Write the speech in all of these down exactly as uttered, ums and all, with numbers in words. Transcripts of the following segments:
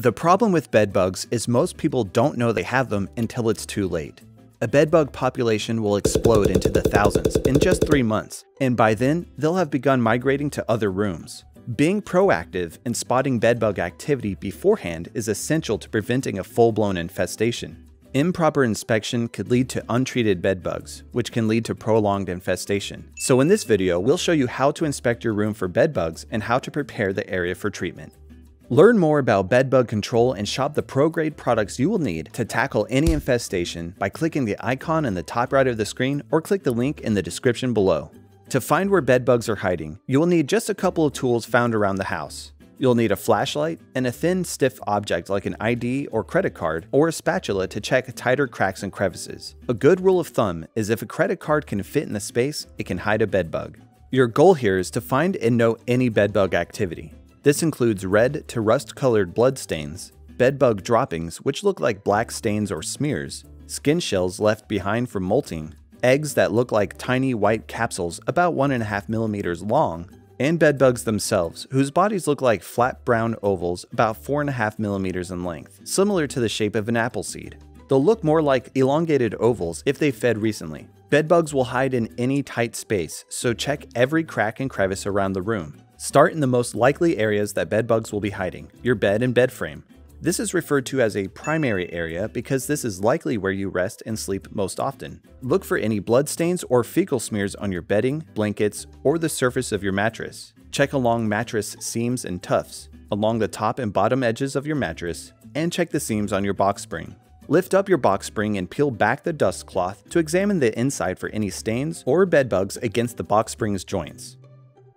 The problem with bed bugs is most people don't know they have them until it's too late. A bedbug population will explode into the thousands in just three months, and by then, they'll have begun migrating to other rooms. Being proactive and spotting bedbug activity beforehand is essential to preventing a full-blown infestation. Improper inspection could lead to untreated bedbugs, which can lead to prolonged infestation. So in this video, we'll show you how to inspect your room for bedbugs and how to prepare the area for treatment. Learn more about bedbug control and shop the pro-grade products you will need to tackle any infestation by clicking the icon in the top right of the screen or click the link in the description below. To find where bedbugs are hiding, you will need just a couple of tools found around the house. You'll need a flashlight and a thin, stiff object like an I D or credit card or a spatula to check tighter cracks and crevices. A good rule of thumb is if a credit card can fit in the space, it can hide a bedbug. Your goal here is to find and note any bedbug activity. This includes red to rust-colored blood stains, bedbug droppings which look like black stains or smears, skin shells left behind from molting, eggs that look like tiny white capsules about one and a half millimeters long, and bedbugs themselves, whose bodies look like flat brown ovals about four and a half millimeters in length, similar to the shape of an apple seed. They'll look more like elongated ovals if they fed recently. Bedbugs will hide in any tight space, so check every crack and crevice around the room. Start in the most likely areas that bedbugs will be hiding, your bed and bed frame. This is referred to as a primary area because this is likely where you rest and sleep most often. Look for any bloodstains or fecal smears on your bedding, blankets, or the surface of your mattress. Check along mattress seams and tufts, along the top and bottom edges of your mattress, and check the seams on your box spring. Lift up your box spring and peel back the dust cloth to examine the inside for any stains or bedbugs against the box spring's joints.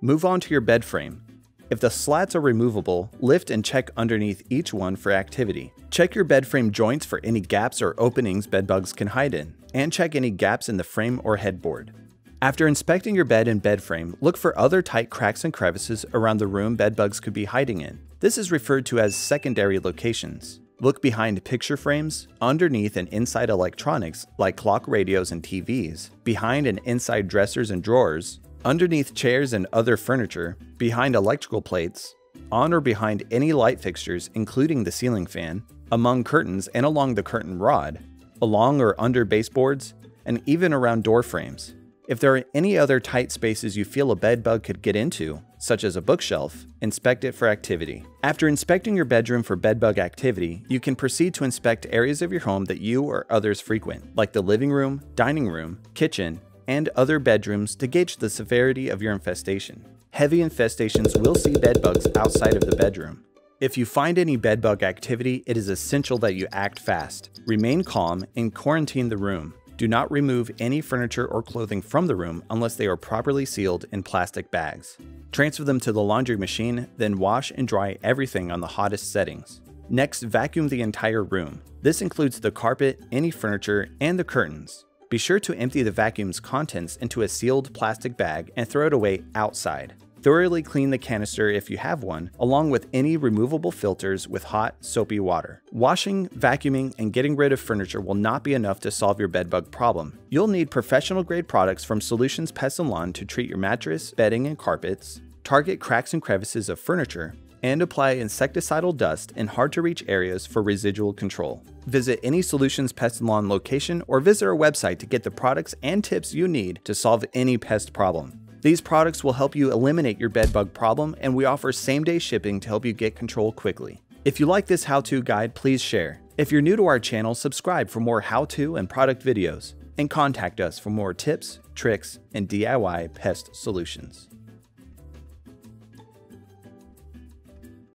Move on to your bed frame. If the slats are removable, lift and check underneath each one for activity. Check your bed frame joints for any gaps or openings bedbugs can hide in, and check any gaps in the frame or headboard. After inspecting your bed and bed frame, look for other tight cracks and crevices around the room bedbugs could be hiding in. This is referred to as secondary locations. Look behind picture frames, underneath and inside electronics like clock radios and T Vs, behind and inside dressers and drawers, underneath chairs and other furniture, behind electrical plates, on or behind any light fixtures including the ceiling fan, among curtains and along the curtain rod, along or under baseboards, and even around door frames. If there are any other tight spaces you feel a bedbug could get into, such as a bookshelf, inspect it for activity. After inspecting your bedroom for bedbug activity, you can proceed to inspect areas of your home that you or others frequent, like the living room, dining room, kitchen, and other bedrooms to gauge the severity of your infestation. Heavy infestations will see bedbugs outside of the bedroom. If you find any bedbug activity, it is essential that you act fast, remain calm, and quarantine the room. Do not remove any furniture or clothing from the room unless they are properly sealed in plastic bags. Transfer them to the laundry machine, then wash and dry everything on the hottest settings. Next, vacuum the entire room. This includes the carpet, any furniture, and the curtains. Be sure to empty the vacuum's contents into a sealed plastic bag and throw it away outside. Thoroughly clean the canister if you have one, along with any removable filters with hot, soapy water. Washing, vacuuming, and getting rid of furniture will not be enough to solve your bedbug problem. You'll need professional-grade products from Solutions Pest and Lawn to treat your mattress, bedding, and carpets, target cracks and crevices of furniture, and apply insecticidal dust in hard-to-reach areas for residual control. Visit any Solutions Pest and Lawn location or visit our website to get the products and tips you need to solve any pest problem. These products will help you eliminate your bedbug problem, and we offer same-day shipping to help you get control quickly. If you like this how-to guide, please share. If you're new to our channel, subscribe for more how-to and product videos, and contact us for more tips, tricks, and D I Y pest solutions.